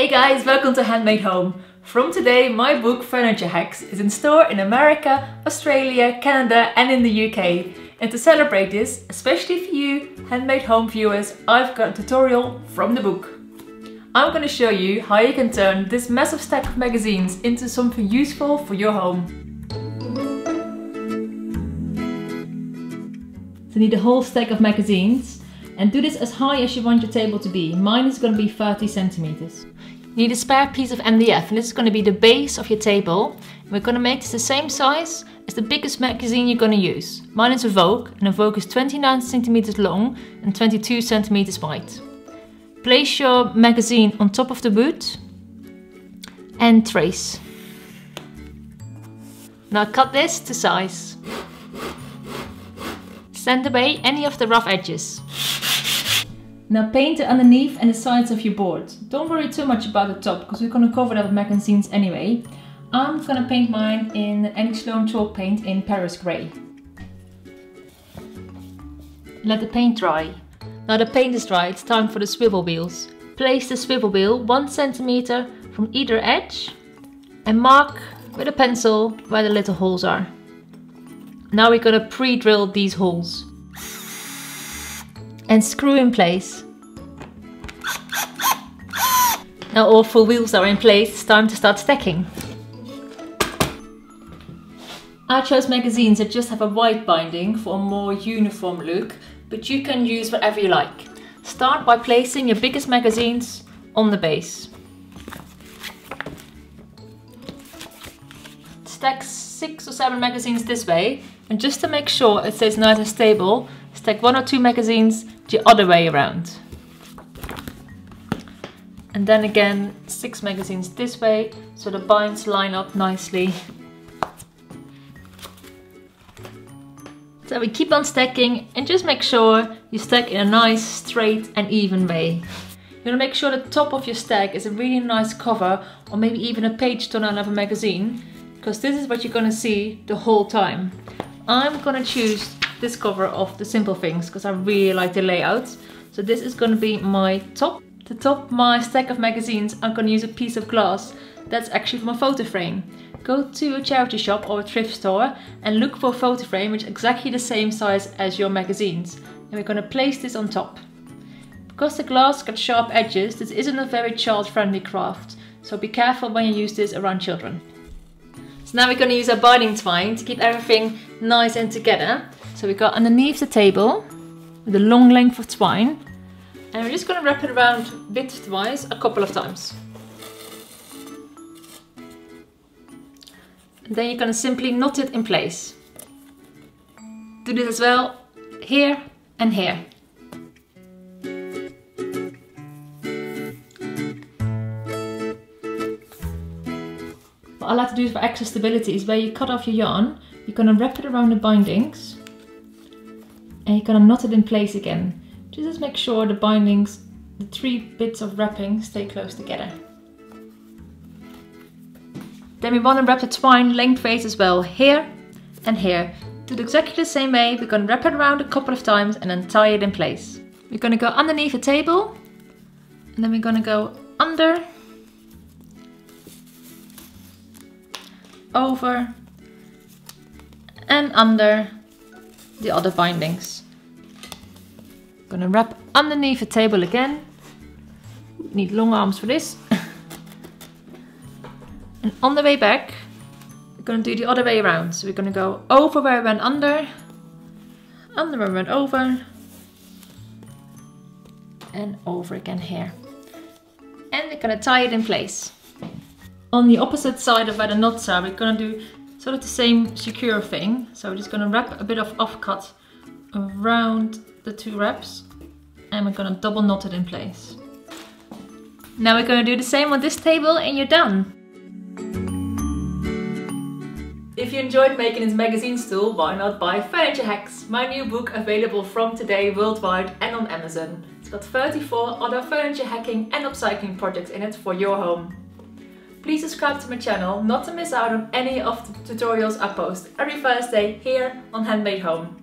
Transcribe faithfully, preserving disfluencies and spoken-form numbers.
Hey guys, welcome to Handmade Home. From today, my book Furniture Hacks is in store in America, Australia, Canada and in the U K. And to celebrate this, especially for you Handmade Home viewers, I've got a tutorial from the book. I'm going to show you how you can turn this massive stack of magazines into something useful for your home. So you need a whole stack of magazines and do this as high as you want your table to be. Mine is going to be thirty centimeters. You need a spare piece of M D F, and this is going to be the base of your table. And we're going to make this the same size as the biggest magazine you're going to use. Mine is a Vogue, and a Vogue is twenty-nine centimeters long and twenty-two centimeters wide. Place your magazine on top of the boot and trace. Now cut this to size. Sand away any of the rough edges. Now paint the underneath and the sides of your board. Don't worry too much about the top because we're going to cover that with magazines anyway. I'm going to paint mine in Annie Sloan Chalk Paint in Paris Grey. Let the paint dry. Now the paint is dry, it's time for the swivel wheels. Place the swivel wheel one centimeter from either edge and mark with a pencil where the little holes are. Now we're going to pre-drill these holes and screw in place. Now all four wheels are in place, it's time to start stacking. I chose magazines that just have a white binding for a more uniform look, but you can use whatever you like. Start by placing your biggest magazines on the base. Stack six or seven magazines this way. And just to make sure it stays nice and stable, stack one or two magazines the other way around. And then again, six magazines this way, so the binds line up nicely. So we keep on stacking and just make sure you stack in a nice, straight and even way. You want to make sure the top of your stack is a really nice cover, or maybe even a page turner of a magazine, because this is what you're going to see the whole time. I'm going to choose this cover of The Simple Things because I really like the layout. So this is going to be my top. To top my stack of magazines, I'm going to use a piece of glass that's actually from a photo frame. Go to a charity shop or a thrift store and look for a photo frame which is exactly the same size as your magazines. And we're going to place this on top. Because the glass got sharp edges, this isn't a very child-friendly craft, so be careful when you use this around children. So now we're going to use our binding twine to keep everything nice and together. So we got underneath the table with a long length of twine, and we're just going to wrap it around widthwise a couple of times. And then you're going to simply knot it in place. Do this as well here and here. What I like to do for extra stability is where you cut off your yarn, you're going to wrap it around the bindings and you're going to knot it in place again. Just make sure the bindings, the three bits of wrapping, stay close together. Then we want to wrap the twine lengthways as well, here and here. Do it exactly the same way, we're going to wrap it around a couple of times and then tie it in place. We're going to go underneath the table and then we're going to go under, over and under the other bindings. I'm gonna wrap underneath the table again. Need long arms for this. And on the way back, we're gonna do the other way around. So we're gonna go over where we went under, under where we went over, and over again here. And we're gonna tie it in place. On the opposite side of where the knots are, we're going to do sort of the same secure thing. So we're just going to wrap a bit of offcut around the two wraps and we're going to double knot it in place. Now we're going to do the same on this table and you're done! If you enjoyed making this magazine tool, why not buy Furniture Hacks, my new book available from today worldwide and on Amazon. It's got thirty-four other furniture hacking and upcycling projects in it for your home. Please subscribe to my channel not to miss out on any of the tutorials I post every Thursday here on Handmade Home.